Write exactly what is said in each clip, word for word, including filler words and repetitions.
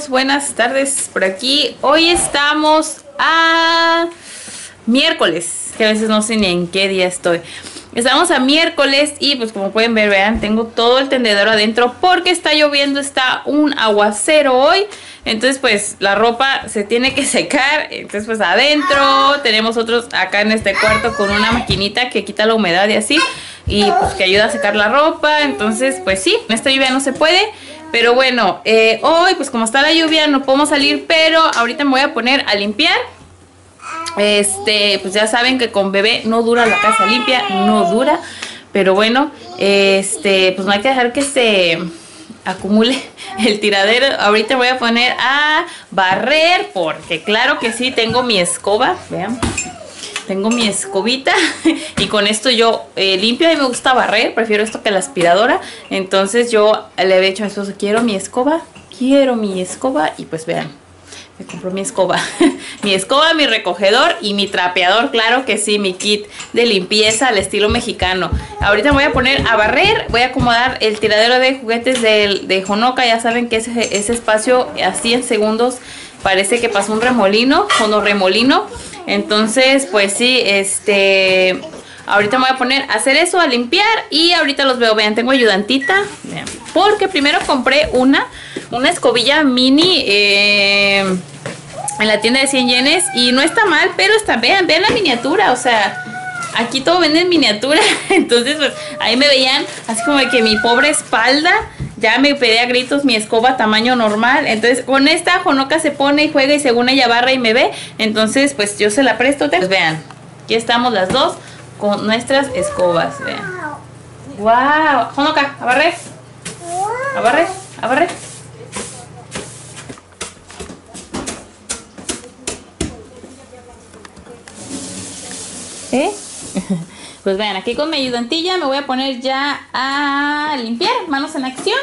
amigos, buenas tardes por aquí. Hoy estamos a miércoles, que a veces no sé ni en qué día estoy. Estamos a miércoles y pues como pueden ver, vean, tengo todo el tendedor adentro porque está lloviendo, está un aguacero hoy. Entonces pues la ropa se tiene que secar, entonces pues adentro tenemos otros acá en este cuarto con una maquinita que quita la humedad y así. Y pues que ayuda a secar la ropa, entonces pues sí, en esta lluvia no se puede. Pero bueno, eh, hoy pues como está la lluvia no podemos salir, pero ahorita me voy a poner a limpiar. Este, pues ya saben que con bebé no dura la casa limpia, no dura. Pero bueno, este, pues no hay que dejar que se acumule el tiradero. Ahorita voy a poner a barrer, porque claro que sí, tengo mi escoba, vean. Tengo mi escobita y con esto yo eh, limpio. A mí me gusta barrer, prefiero esto que la aspiradora. Entonces yo le he dicho a eso, quiero mi escoba, quiero mi escoba y pues vean. Me compró mi escoba, mi escoba, mi recogedor y mi trapeador, claro que sí, mi kit de limpieza al estilo mexicano. Ahorita me voy a poner a barrer, voy a acomodar el tiradero de juguetes de, de Honoka. Ya saben que ese, ese espacio así en segundos parece que pasó un remolino, fondo remolino. Entonces pues sí, este, ahorita me voy a poner a hacer eso, a limpiar y ahorita los veo. Vean, tengo ayudantita, vean, porque primero compré una, una escobilla mini, eh... en la tienda de cien yenes y no está mal, pero está, vean, vean la miniatura, o sea, aquí todo vende en miniatura. Entonces pues ahí me veían así como que mi pobre espalda, ya me pedía gritos mi escoba tamaño normal. Entonces con esta Honoka se pone y juega y según ella barra y me ve, entonces pues yo se la presto. Pues vean, aquí estamos las dos con nuestras escobas, vean. Wow, Honoka, a barrer, a barrer, a barrer. ¿Eh? Pues vean, aquí con mi ayudantilla me voy a poner ya a limpiar, manos en acción.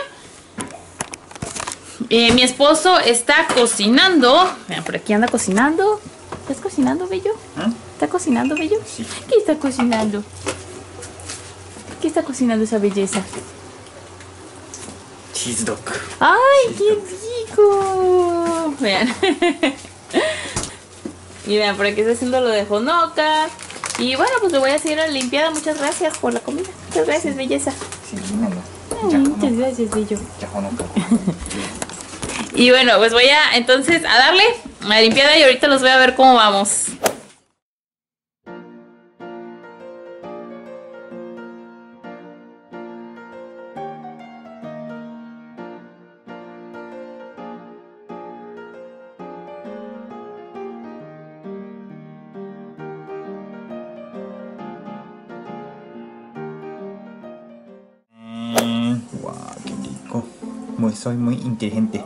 eh, Mi esposo está cocinando. Vean, por aquí anda cocinando. ¿Estás cocinando, bello? ¿Eh? ¿Está cocinando, bello? Sí. ¿Qué está cocinando? ¿Qué está cocinando esa belleza? Cheese dog. ¡Ay, cheese qué dog. rico! Vean. Y vean, por aquí está haciendo lo de Honoka. Y bueno, pues le voy a seguir a la limpiada. Muchas gracias por la comida. Muchas gracias, sí. Belleza. Sí, Ay, muchas gracias, bello. Y bueno, pues voy a entonces a darle a la limpiada y ahorita los voy a ver cómo vamos. Muy, soy muy inteligente.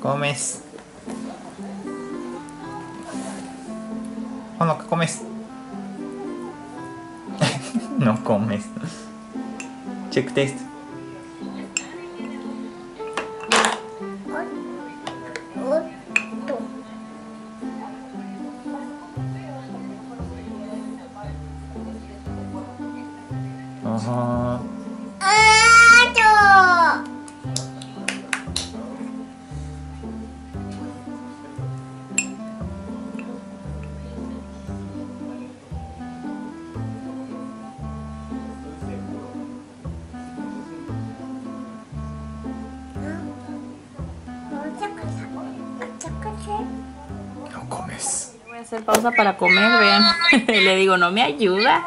Comes. Honoka, comes. No comes. Check test. Ajá. Hacer pausa para comer, vean. Le digo, no me ayuda,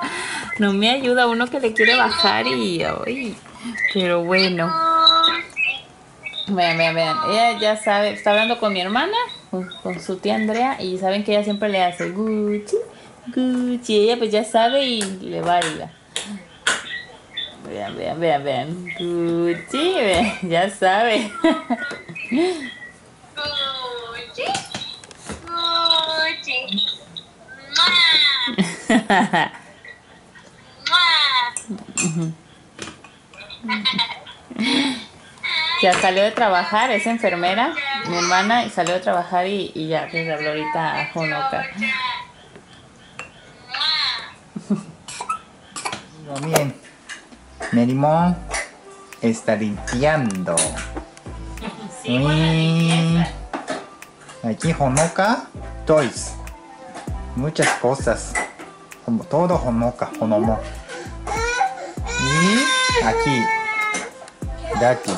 no me ayuda uno que le quiere bajar y, ay, pero bueno. Vean, vean, vean, ella ya sabe, está hablando con mi hermana, con, con su tía Andrea y saben que ella siempre le hace Gucci, Gucci, ella pues ya sabe y le baila. Vean, vean, vean, vean, Gucci, vean, ya sabe. Ya salió de trabajar, es enfermera, mi hermana, y salió de trabajar y, y ya les habló ahorita a Honoka. Miren, Merimón está limpiando. antigua la limpieza. Aquí Honoka Toys. Muchas cosas. Todo Honoka, Honomo. Y aquí Daki.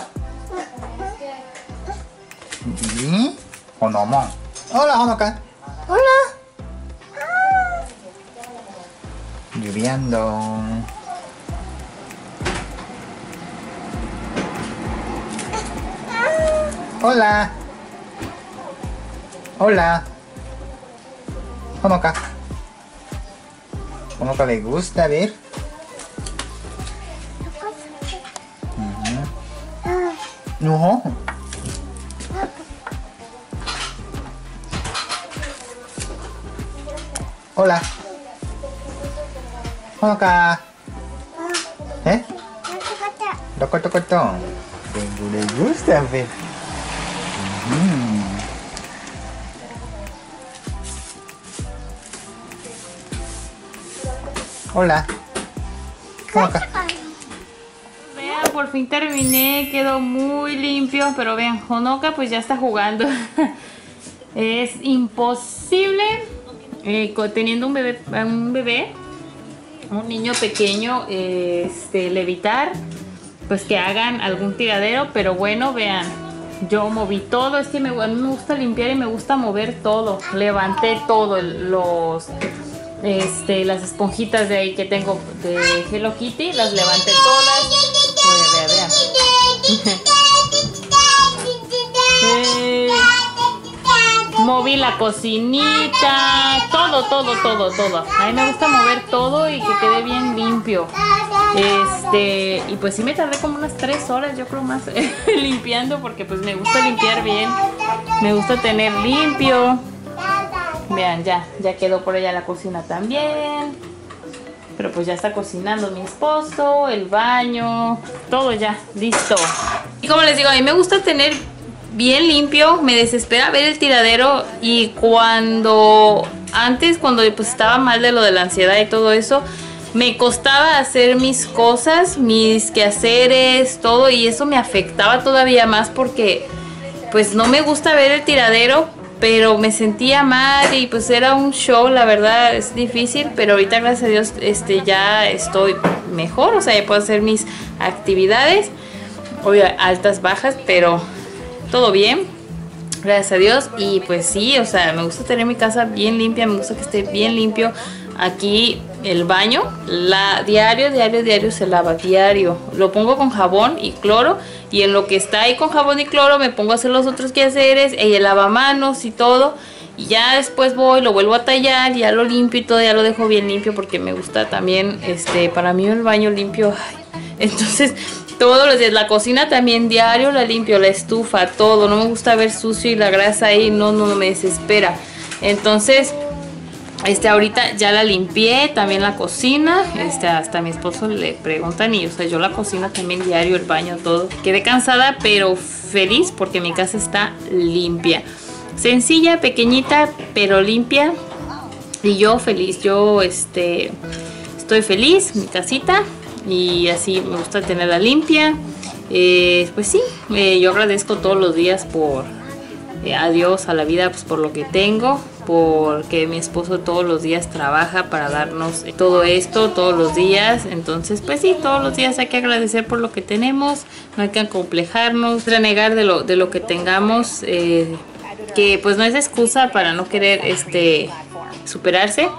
Y Honomo. Hola Honoka. Hola. Lloviendo. Hola. Hola. Honoka. Honoka le gusta ver. No. Hola. Honoka. ¿Eh? Loco, loco, loco. Le gusta ver. Hola. Honoka. Vean, por fin terminé, quedó muy limpio, pero vean, Honoka pues ya está jugando. Es imposible eh, teniendo un bebé, un bebé, un niño pequeño, eh, este, levitar, pues que hagan algún tiradero, pero bueno, vean, yo moví todo, es que me, a mí me gusta limpiar y me gusta mover todo, levanté todo, los... Este, las esponjitas de ahí que tengo de Hello Kitty, las levanté todas. Pues, vean, vean. eh, moví la cocinita, todo, todo, todo, todo. A mí me gusta mover todo y que quede bien limpio. Este, y pues sí me tardé como unas tres horas, yo creo más, limpiando, porque pues me gusta limpiar bien. Me gusta tener limpio. Vean, ya, ya quedó por allá la cocina también. Pero pues ya está cocinando mi esposo, el baño, todo ya, listo. Y como les digo, a mí me gusta tener bien limpio, me desespera ver el tiradero. Y cuando, antes cuando pues estaba mal de lo de la ansiedad y todo eso, me costaba hacer mis cosas, mis quehaceres, todo. Y eso me afectaba todavía más porque pues no me gusta ver el tiradero. Pero me sentía mal y pues era un show, la verdad es difícil, pero ahorita gracias a Dios este, ya estoy mejor, o sea, ya puedo hacer mis actividades, obvio altas, bajas, pero todo bien, gracias a Dios. Y pues sí, o sea, me gusta tener mi casa bien limpia, me gusta que esté bien limpio. Aquí el baño, la, diario, diario, diario se lava, diario. Lo pongo con jabón y cloro. Y en lo que está ahí con jabón y cloro me pongo a hacer los otros quehaceres, el lavamanos y todo. Y ya después voy, lo vuelvo a tallar, ya lo limpio y todo, ya lo dejo bien limpio. Porque me gusta también, este, para mí el baño limpio. Entonces, todos los días, la cocina también diario la limpio, la estufa, todo. No me gusta ver sucio y la grasa ahí, no, no, no me desespera. Entonces... Este, ahorita ya la limpié, también la cocina, este, hasta a mi esposo le preguntan y, o sea, yo la cocina también diario, el baño, todo. Quedé cansada, pero feliz porque mi casa está limpia. Sencilla, pequeñita, pero limpia. Y yo feliz, yo, este, estoy feliz, mi casita, y así me gusta tenerla limpia. Eh, pues sí, eh, yo agradezco todos los días por... a Dios, a la vida, pues por lo que tengo, porque mi esposo todos los días trabaja para darnos todo esto, todos los días. Entonces pues sí, todos los días hay que agradecer por lo que tenemos, no hay que acomplejarnos, renegar de lo, de lo que tengamos, eh, que pues no es excusa para no querer este superarse,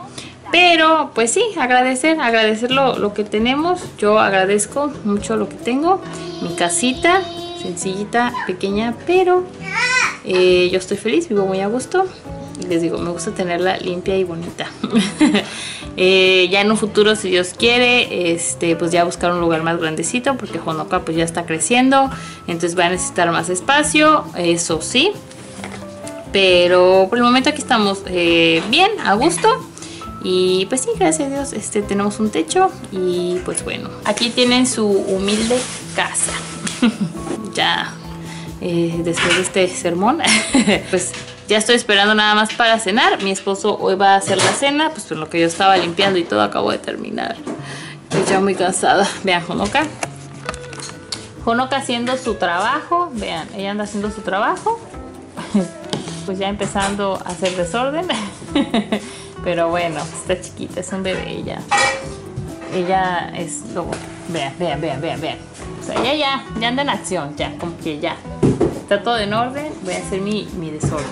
pero pues sí, agradecer, agradecer lo, lo que tenemos. Yo agradezco mucho lo que tengo, mi casita, sencillita, pequeña, pero... Eh, yo estoy feliz, vivo muy a gusto. Les digo, me gusta tenerla limpia y bonita. eh, ya en un futuro, si Dios quiere, este, pues ya buscar un lugar más grandecito, porque Honoka pues ya está creciendo, entonces va a necesitar más espacio, eso sí. Pero por el momento aquí estamos eh, bien, a gusto. Y pues sí, gracias a Dios, este, tenemos un techo. Y pues bueno, aquí tienen su humilde casa. Ya... Eh, después de este sermón pues ya estoy esperando nada más para cenar. Mi esposo hoy va a hacer la cena, pues por lo que yo estaba limpiando y todo acabo de terminar. Estoy ya muy cansada. Vean Honoka, Honoka haciendo su trabajo. Vean, ella anda haciendo su trabajo. Pues ya empezando a hacer desorden. Pero bueno, está chiquita, es un bebé ella. Ella es lobo. Vean, vean, vean, vean, vean. O sea, ya, ya, ya anda en acción, ya, como que ya. Está todo en orden, voy a hacer mi, mi desorden.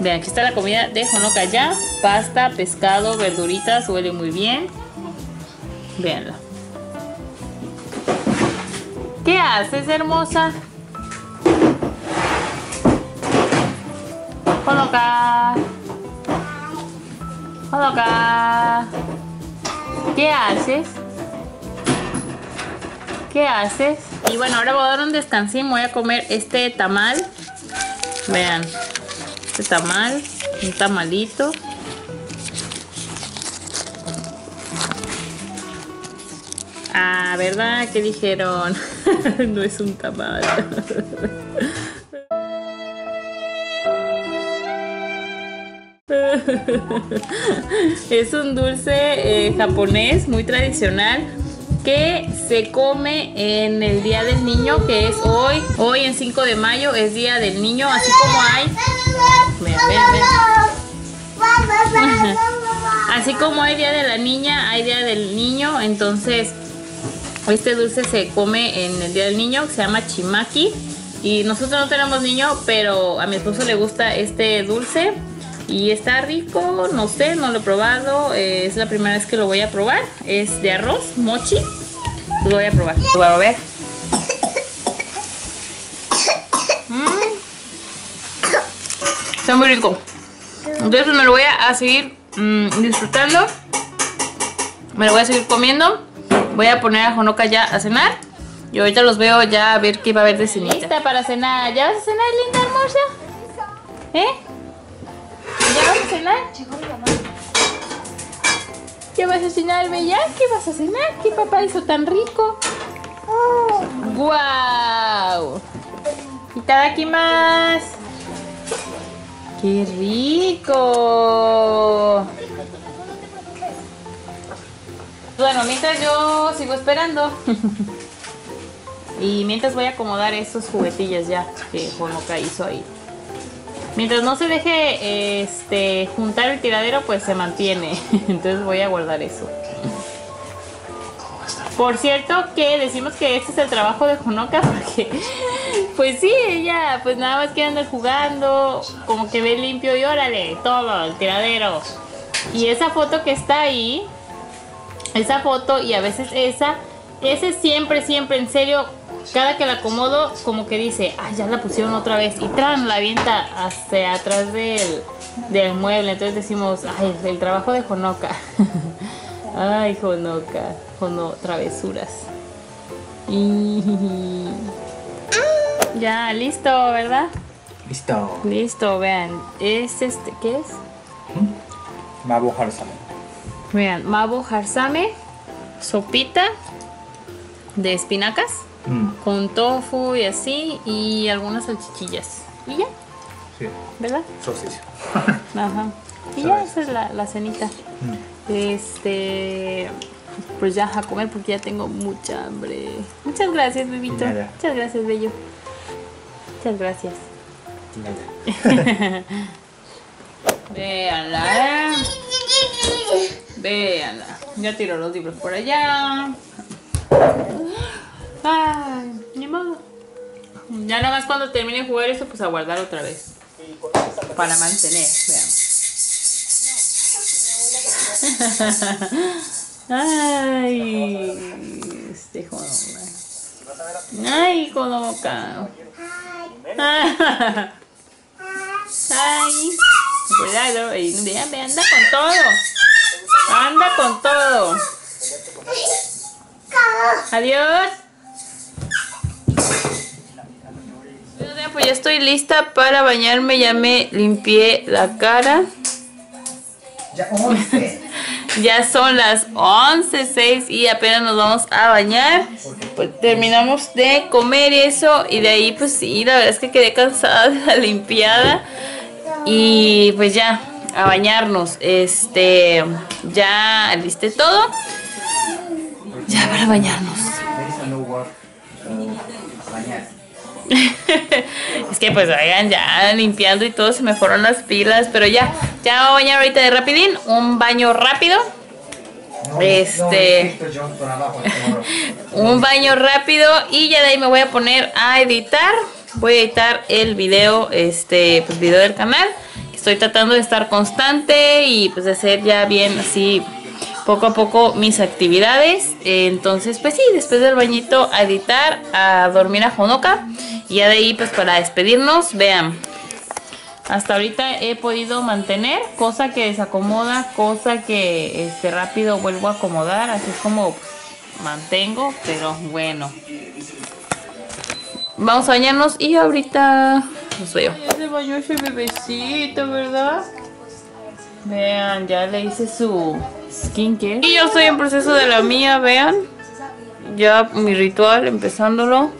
Vean, aquí está la comida de Honoka ya. Pasta, pescado, verduritas, huele muy bien. Veanla. ¿Qué haces, hermosa? Honoka. Honoka. ¿Qué haces? ¿Qué haces? Y bueno, ahora voy a dar un descansín. Voy a comer este tamal. Vean. Este tamal, un tamalito. Ah, ¿verdad? ¿Qué dijeron? No es un tamal. Es un dulce eh, japonés muy tradicional que se come en el Día del Niño, que es hoy. Hoy en cinco de mayo es Día del Niño, así como hay... Vean, vean, vean. Así como hay Día de la Niña, hay Día del Niño. Entonces este dulce se come en el Día del Niño, se llama chimaki. Y nosotros no tenemos niño, pero a mi esposo le gusta este dulce y está rico. No sé, no lo he probado, eh, es la primera vez que lo voy a probar. Es de arroz, mochi. Lo voy a probar. Lo voy a ver. Está muy rico. Entonces me lo voy a seguir mmm, disfrutando. Me lo voy a seguir comiendo. Voy a poner a Honoka ya a cenar. Y ahorita los veo ya a ver qué va a haber de cenita. ¿Lista para cenar? ¿Ya vas a cenar, linda hermosa? ¿Eh? ¿Ya vas a cenar? ¿Ya vas a cenar, bella? ¿Qué vas a cenar? ¿Qué papá hizo tan rico? ¡Guau! ¡Itadakimasu! ¡Qué rico! Bueno, mientras yo sigo esperando. Y mientras voy a acomodar esos juguetillos ya que Honoka hizo ahí. Mientras no se deje este, juntar el tiradero, pues se mantiene. Entonces voy a guardar eso. Por cierto que decimos que este es el trabajo de Honoka porque... Pues sí, ella pues nada más que anda jugando, como que ve limpio y órale, todo, el tiradero. Y esa foto que está ahí, esa foto y a veces esa, ese siempre, siempre, en serio, cada que la acomodo como que dice, ah, ya la pusieron otra vez y tran, la avienta hacia atrás del, del mueble. Entonces decimos, ay, el trabajo de Honoka. Ay, Honoka, Hono, travesuras. Y... Ya, listo, ¿verdad? Listo. Listo, vean. ¿Es este? ¿Qué es? ¿Mm? Mabu harusame. Vean, Mabu harusame. Sopita de espinacas. Mm. Con tofu y así. Y algunas salchichillas. ¿Y ya? Sí. ¿Verdad? Salchicha. Ajá. Y ya, esa es la, la cenita. Mm. Este... Pues ya a comer porque ya tengo mucha hambre. Muchas gracias, bebito. Muchas gracias, bello. Muchas gracias. Véanla, ¿eh? Véanla. Ya tiro los libros por allá. Ay, ni modo. Ya nada más cuando termine de jugar eso, pues a guardar otra vez. Para mantener, veamos. Ay, este joder. Ay, Honoka. Ay, cuidado, anda con todo. Anda con todo. Adiós. Pues ya estoy lista para bañarme. Ya me limpié la cara. Ya once. Ya son las once, seis y apenas nos vamos a bañar. Pues terminamos de comer eso y de ahí pues sí, la verdad es que quedé cansada de la limpiada. Y pues ya, a bañarnos. Este, ya alisté todo. Ya para bañarnos. Es que pues oigan, ya limpiando y todo se me fueron las pilas, pero ya, ya me voy a bañar ahorita de rapidín, un baño rápido. Este un baño rápido y ya de ahí me voy a poner a editar. Voy a editar el video, este pues video del canal. Estoy tratando de estar constante y pues de hacer ya bien así poco a poco mis actividades. Entonces pues sí, después del bañito a editar, a dormir a Honoka y ya de ahí pues para despedirnos. Vean, hasta ahorita he podido mantener, cosa que desacomoda, cosa que este rápido vuelvo a acomodar, así es como pues, mantengo, pero bueno. Vamos a bañarnos y ahorita los veo. Ya se bañó ese bebecito, ¿verdad? Vean, ya le hice su skincare. Y yo estoy en proceso de la mía, vean. Ya mi ritual, empezándolo.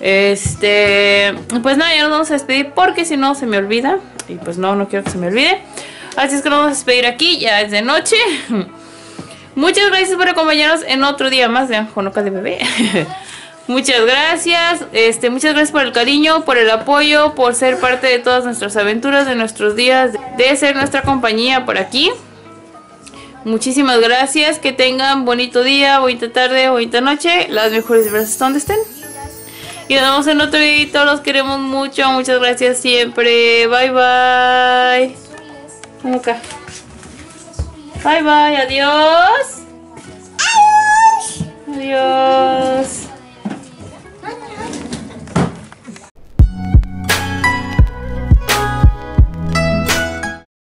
Este, pues nada, ya nos vamos a despedir porque si no se me olvida. Y pues no, no quiero que se me olvide. Así es que nos vamos a despedir aquí, ya es de noche. Muchas gracias por acompañarnos en otro día más. Vean, Honoka de bebé. Muchas gracias, este, muchas gracias por el cariño, por el apoyo, por ser parte de todas nuestras aventuras, de nuestros días, de ser nuestra compañía por aquí. Muchísimas gracias, que tengan bonito día, bonita tarde, bonita noche, las mejores vibras donde estén. Y nos vemos en otro video, los queremos mucho, muchas gracias siempre, bye bye. Vamos acá. Bye bye, adiós. Adiós.